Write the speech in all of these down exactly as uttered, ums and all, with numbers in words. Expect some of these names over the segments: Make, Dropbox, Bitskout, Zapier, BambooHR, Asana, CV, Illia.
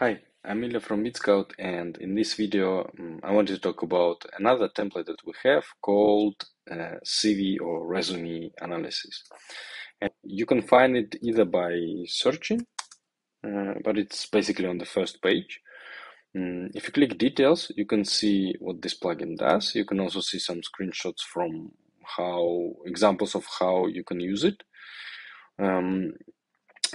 Hi, I'm Illia from Bitskout, and in this video um, I want to talk about another template that we have called uh, C V or resume analysis. And you can find it either by searching, uh, but it's basically on the first page. Um, if you click details, you can see what this plugin does. You can also see some screenshots from how examples of how you can use it. Um,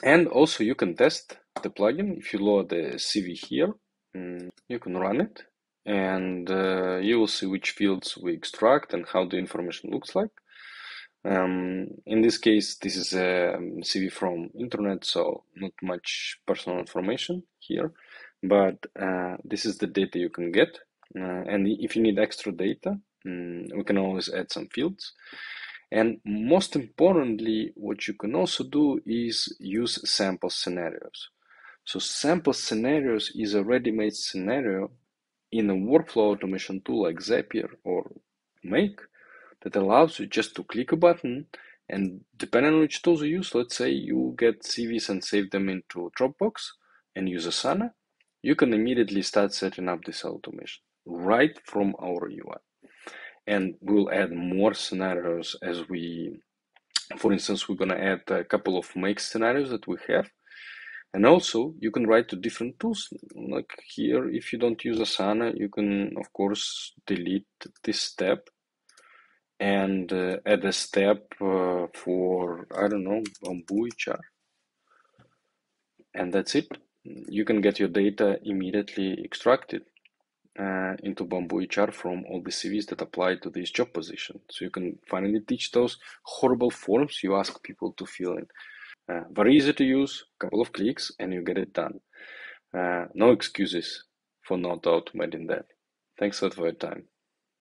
and also you can test the plugin. If you load the C V here, you can run it, and uh, you will see which fields we extract and how the information looks like. Um, in this case, this is a C V from internet, so not much personal information here, but uh, this is the data you can get. Uh, and if you need extra data, um, we can always add some fields. And most importantly, what you can also do is use sample scenarios. So sample scenarios is a ready-made scenario in a workflow automation tool like Zapier or Make that allows you just to click a button, and depending on which tools you use, let's say you get C Vs and save them into Dropbox and use Asana, you can immediately start setting up this automation right from our U I. And we'll add more scenarios as we, for instance, we're going to add a couple of Make scenarios that we have. And also you can write to different tools. Like here, if you don't use Asana, you can of course delete this step and uh, add a step uh, for, I don't know, BambooHR. And that's it. You can get your data immediately extracted Uh, into BambooHR from all the C Vs that apply to this job position. So you can finally teach those horrible forms you ask people to fill in. Uh, very easy to use, a couple of clicks, and you get it done. Uh, no excuses for not automating that. Thanks a lot for your time.